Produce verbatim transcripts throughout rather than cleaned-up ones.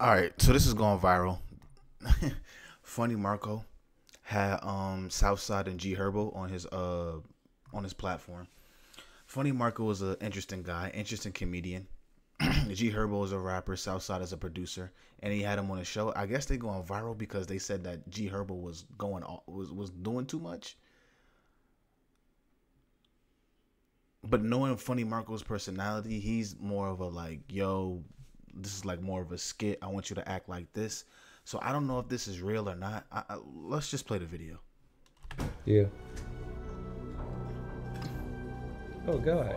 All right, so this is going viral. Funny Marco had um, Southside and G Herbo on his uh on his platform. Funny Marco was an interesting guy, interesting comedian. G Herbo is a rapper, Southside is a producer, and he had him on a show. I guess they going viral because they said that G Herbo was going was was doing too much. But knowing Funny Marco's personality, he's more of a like, yo, this is like more of a skit. I want you to act like this. So I don't know if this is real or not. I, I, let's just play the video. Yeah. Oh God.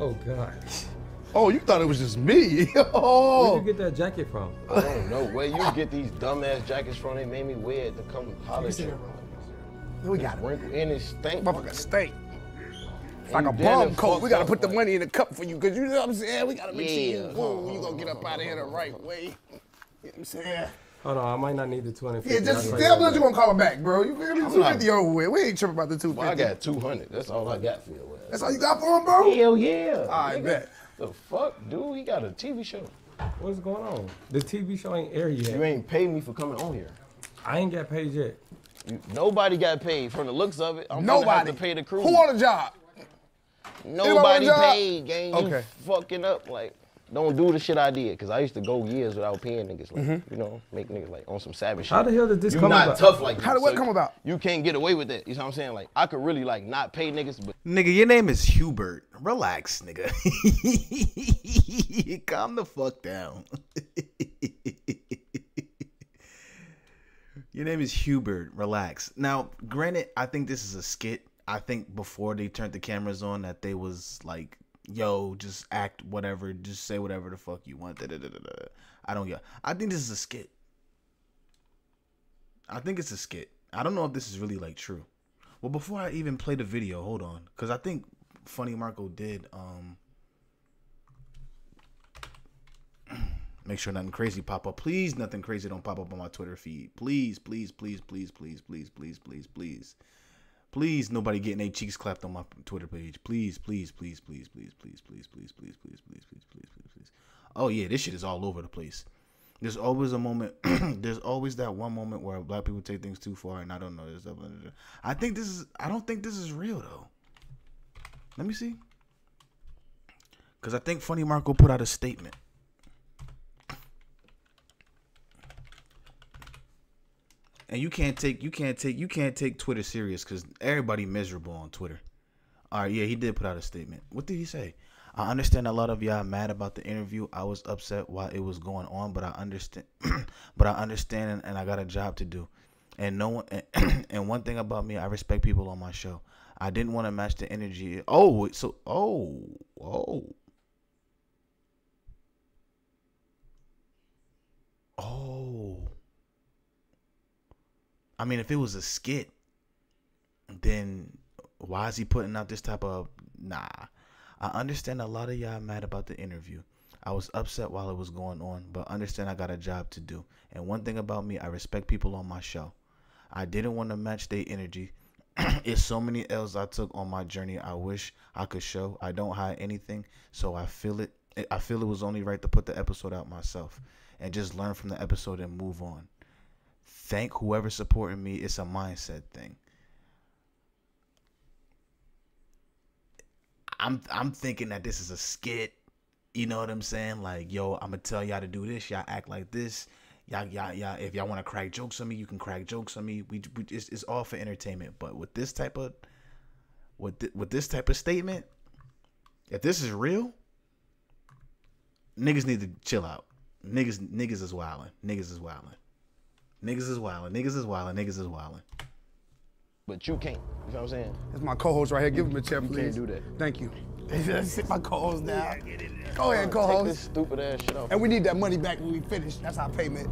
Oh God. Oh, you thought it was just me? Oh. Where'd you get that jacket from? I don't know. Where you get these dumbass jackets from? They made me wear it to come to college. We got wrinkle in his stink. Motherfucker stink. It's like a bomb coat. We gotta put the money in the cup for you, cause you know what I'm saying? We gotta make yeah. sure you, boom, you gonna get up out of here the right way. You know what I'm saying? Hold on, I might not need the two hundred fifty. Yeah, just damn that you gonna call it back, bro. You feel me? two hundred fifty over with. We ain't tripping about the two fifty. Well, I got two hundred. That's all I got for your ass. That's all you got for him, bro? Hell yeah. All right, bet. The fuck, dude? He got a T V show. What's going on? The T V show ain't air yet. You ain't paid me for coming on here. I ain't got paid yet. You, nobody got paid. From the looks of it, I'm nobody. Gonna have to pay the crew. Who on the job? Nobody paid, gang. Okay. You fucking up. Like, don't do the shit I did, cause I used to go years without paying niggas. Like, mm-hmm. you know, make niggas like on some savage how shit. How the hell did this you come not about? Tough like this, how did what so come about? You can't get away with that. You know what I'm saying? Like, I could really like not pay niggas, but nigga, your name is Hubert. Relax, nigga. Calm the fuck down. Your name is Hubert. Relax. Now, granted, I think this is a skit. I think before they turned the cameras on that they was like, yo, just act whatever, just say whatever the fuck you want. Da, da, da, da, da. I don't get. I think this is a skit. I think it's a skit. I don't know if this is really like true. Well, before I even play the video, hold on, because I think Funny Marco did um make sure nothing crazy pop up. Please, nothing crazy don't pop up on my Twitter feed. Please, please, please, please, please, please, please, please, please. Please, nobody getting their cheeks clapped on my Twitter page. Please, please, please, please, please, please, please, please, please, please, please, please, please, please, please. Oh yeah, this shit is all over the place. There's always a moment. There's always that one moment where black people take things too far, and I don't know. I think this is. I don't think this is real though. Let me see. Cause I think Funny Marco put out a statement. And you can't take you can't take you can't take Twitter serious because everybody miserable on Twitter. All right, yeah, he did put out a statement. What did he say? I understand a lot of y'all mad about the interview. I was upset while it was going on, but I understand. But I understand, and, and I got a job to do. And no one. And, and one thing about me, I respect people on my show. I didn't want to match the energy. Oh, so oh oh oh. I mean, if it was a skit, then why is he putting out this type of, nah. I understand a lot of y'all mad about the interview. I was upset while it was going on, but understand I got a job to do. And one thing about me, I respect people on my show. I didn't want to match their energy. It's so many L's I took on my journey I wish I could show. I don't hide anything, so I feel it. I feel it was only right to put the episode out myself and just learn from the episode and move on. Thank whoever's supporting me. It's a mindset thing. I'm I'm thinking that this is a skit. You know what I'm saying? Like, yo, I'm gonna tell y'all to do this. Y'all act like this. Y'all, y'all, y'all. If y'all want to crack jokes on me, you can crack jokes on me. We, we it's, it's all for entertainment. But with this type of, with th with this type of statement, if this is real, niggas need to chill out. Niggas, niggas is wildin'. Niggas is wildin'. Niggas is wildin', niggas is wildin', niggas is wildin'. But you can't, you know what I'm saying? That's my co-host right here. Give him a chair, please. You can't do that. Thank you. Sit my co-host down. Go ahead, co-host. Take this stupid ass shit off. And we need that money back when we finish. That's our payment.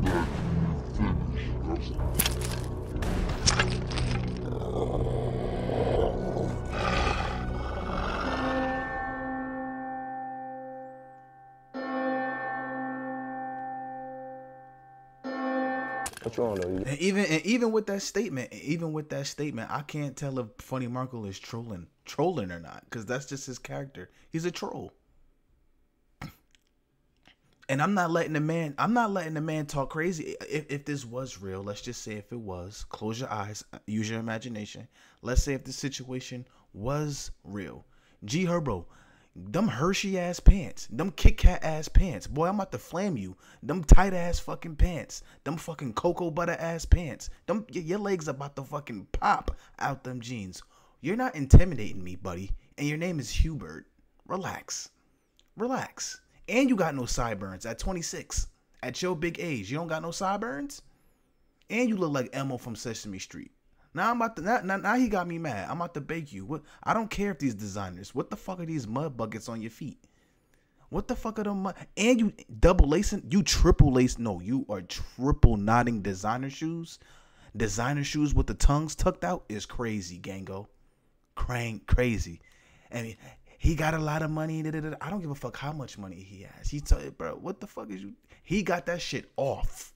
And even and even with that statement, even with that statement, I can't tell if Funny Marco is trolling, trolling or not, because that's just his character. He's a troll. And I'm not letting the man, I'm not letting the man talk crazy. If, if this was real, let's just say if it was, close your eyes, use your imagination. Let's say if the situation was real. G Herbo, them Hershey ass pants, them Kit Kat ass pants. Boy, I'm about to flame you. Them tight ass fucking pants, them fucking cocoa butter ass pants. Them, your legs about to fucking pop out them jeans. You're not intimidating me, buddy. And your name is Hubert. Relax. Relax. And you got no sideburns at twenty-six. At your big age, you don't got no sideburns? And you look like Elmo from Sesame Street. Now I'm about to, now, now, now he got me mad. I'm about to bake you. What? I don't care if these designers. What the fuck are these mud buckets on your feet? What the fuck are them mud? And you double lacing? You triple laced? No, you are triple knotting designer shoes. Designer shoes with the tongues tucked out is crazy, gango. Crank crazy. I mean, he got a lot of money. Da, da, da. I don't give a fuck how much money he has. He tell you, bro, what the fuck is you? He got that shit off.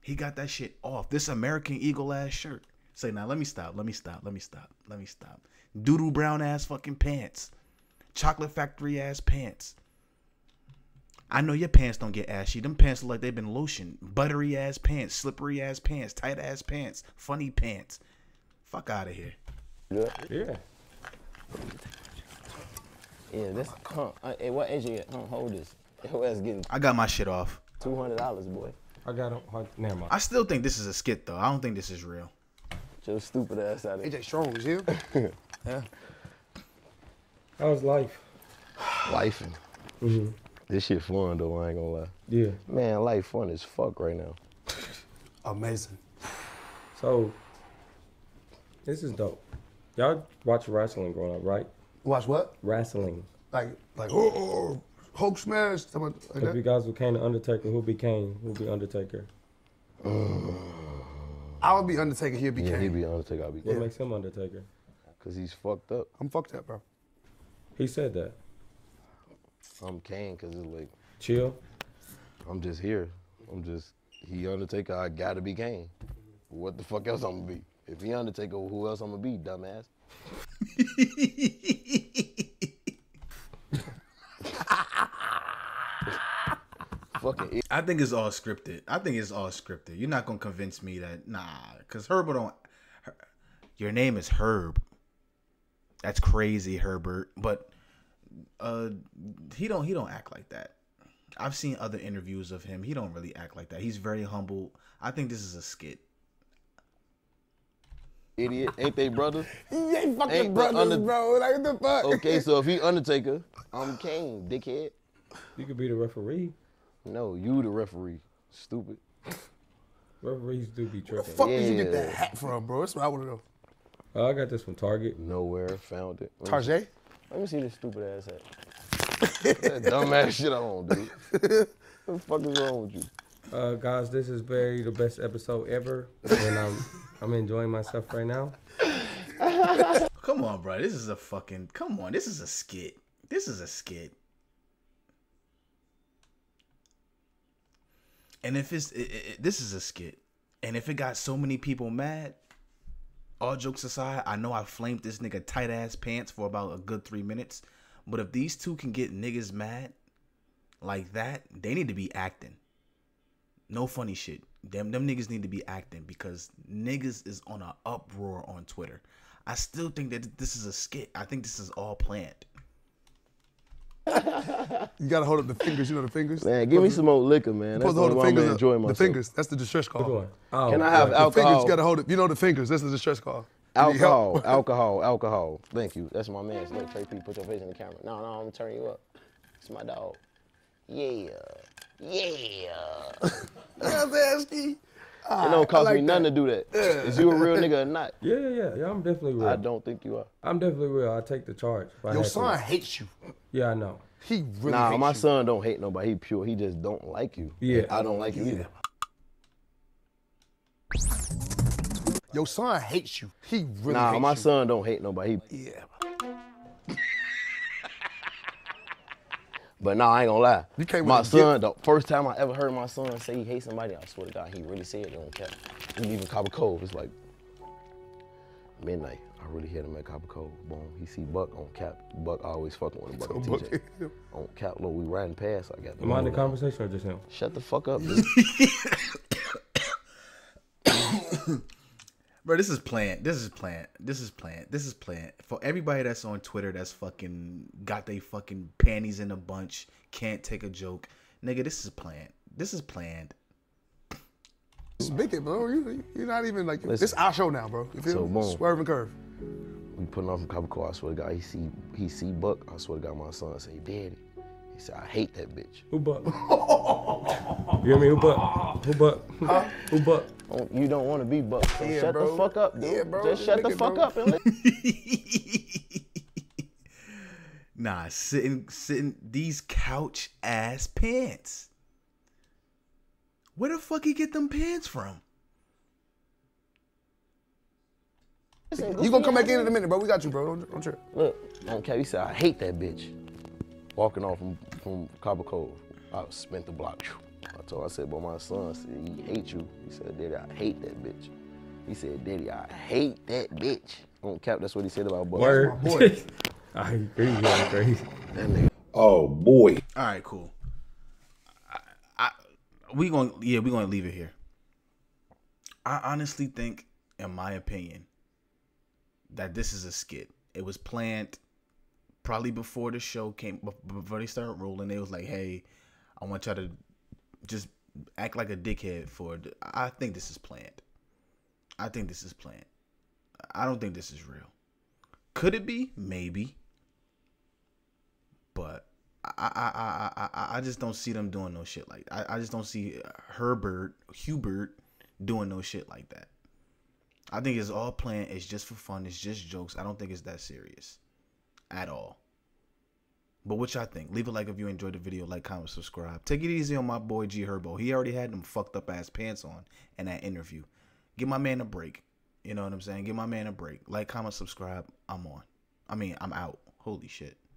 He got that shit off. This American Eagle ass shirt. Say, now, let me stop. Let me stop. Let me stop. Let me stop. Doodle brown ass fucking pants. Chocolate factory ass pants. I know your pants don't get ashy. Them pants look like they've been lotioned. Buttery ass pants. Slippery ass pants. Tight ass pants. Funny pants. Fuck out of here. Yeah. Yeah. Yeah, this come. Uh, hey, what age you at? Come hold this. Whoever's getting. I got my shit off. Two hundred dollars, boy. I got him. Never mind. I still think this is a skit, though. I don't think this is real. Your stupid ass out of here. A J Strong was you. Yeah. That was life. Lifing. Mm-hmm. This shit fun though. I ain't gonna lie. Yeah. Man, life fun as fuck right now. Amazing. So, this is dope. Y'all watch wrestling growing up, right? Watch what? Wrestling. Like, like, oh, oh, Hulk smash. Like if that? You guys became the Undertaker, who'll be Kane? Who'll be Undertaker? I would be Undertaker, he'll be yeah, Kane. He'd be Undertaker, I'll be Kane. What makes him Undertaker? Because he's fucked up. I'm fucked up, bro. He said that. I'm Kane, because it's like... Chill? I'm just here. I'm just... He Undertaker, I gotta be Kane. What the fuck else I'm gonna be? If he Undertaker, who else I'm gonna be, dumbass? Fucking I think it's all scripted. I think it's all scripted. You're not gonna convince me that nah, cause Herb don't. Her, your name is Herb. That's crazy, Herbert. But uh, he don't. He don't act like that. I've seen other interviews of him. He don't really act like that. He's very humble. I think this is a skit. Idiot, ain't they brothers? He ain't fucking ain't brothers, bro. Like, what the fuck? Okay, so if he Undertaker, I'm Kane, dickhead. You could be the referee. No, you the referee, stupid. Referees do be tripping. Where the fuck yeah. did you get that hat from, bro? That's what I want to know. Uh, I got this from Target. Nowhere, found it. Tarjay? Let me see this stupid ass hat. That dumb ass shit I don't do. What the fuck is wrong with you? Uh, guys, this is very the best episode ever, and I'm I'm enjoying myself right now. Come on, bro, this is a fucking come on, this is a skit. This is a skit. And if it's it, it, this is a skit, and if it got so many people mad, all jokes aside, I know I flamed this nigga tight ass pants for about a good three minutes, but if these two can get niggas mad like that, they need to be acting. No funny shit. Them, them niggas need to be acting because niggas is on an uproar on Twitter. I still think that this is a skit. I think this is all planned. You gotta hold up the fingers. You know the fingers? Man, give me some more liquor, man. That's hold the fingers I'm enjoy myself. The fingers. That's the distress call. Oh, can I have alcohol? The fingers, you gotta hold it. You know the fingers. That's the distress call. Alcohol, alcohol, alcohol. Thank you. That's my man. Look, Trey P, put your face in the camera. No, no, I'm gonna turn you up. It's my dog. Yeah. Yeah. It don't cost like me that. Nothing to do that. Yeah. Is you a real nigga or not? Yeah, yeah, yeah. yeah I'm definitely real. I don't think you are. I'm definitely real. I take the charge. Your son to. hates you. Yeah, I know. He really Nah, hates my you. son don't hate nobody. He pure. He just don't like you. Yeah. I don't like you yeah. either. Your son hates you. He really nah, hates you. Nah, my son don't hate nobody. He... Yeah. But no, nah, I ain't gonna lie. You can't my son, the first time I ever heard my son say he hates somebody, I swear to God, he really said it on cap. He leaving Copper Cove, it's like, midnight. I really hit him at Copper Cove. Boom. He see Buck on Cap. Buck always fucking with him. Buck and T J. Buck. On Cap Low, we riding past. I got the. Am I in the conversation or just him? Shut the fuck up, dude. Bro, this is planned. This is planned. This is planned. This is planned. For everybody that's on Twitter that's fucking got they fucking panties in a bunch, can't take a joke. Nigga, this is planned. This is planned. Just make it, bro. You, you're not even like, listen, this our show now, bro. You feel so me? Boom. Swerve and curve. We putting off from Copper Cove. I swear to God, he see, he see Buck. I swear to God, my son say, Daddy. He said, I hate that bitch. Who Buck? You hear me? Who Buck? Who Buck? Huh? Who Buck? Oh, you don't want to be Buck. So yeah, shut bro. the fuck up, dude. Yeah, bro. Just, Just shut the it, fuck bro. up and Nah, sitting, sitting these couch ass pants. Where the fuck he get them pants from? You gonna come back in in a minute, bro. We got you, bro. Don't, don't trip. Look, okay, he said, I hate that bitch. Walking off from, from Copper Cove, I spent the block. I told I said, but my son said, he hate you. He said, Daddy, I hate that bitch. He said, Daddy, I hate that bitch. On Cap, that's what he said about Buck. Word. My boy. I agree, I'm crazy. That nigga. Oh, boy. All right, cool. I, I, we gonna, yeah, we're going to leave it here. I honestly think, in my opinion, that this is a skit. It was planned probably before the show came, before they started rolling. They was like, hey, I want y'all to just act like a dickhead for it. I think this is planned. I think this is planned. I don't think this is real. Could it be? Maybe. But I I I I, I just don't see them doing no shit like that. I, I just don't see Herbert Hubert doing no shit like that. I think it's all planned. It's just for fun. It's just jokes. I don't think it's that serious at all. But what y'all think? Leave a like if you enjoyed the video. Like, comment, subscribe. Take it easy on my boy G Herbo. He already had them fucked up ass pants on in that interview. Give my man a break. You know what I'm saying? Give my man a break. Like, comment, subscribe. I'm on. I mean, I'm out. Holy shit.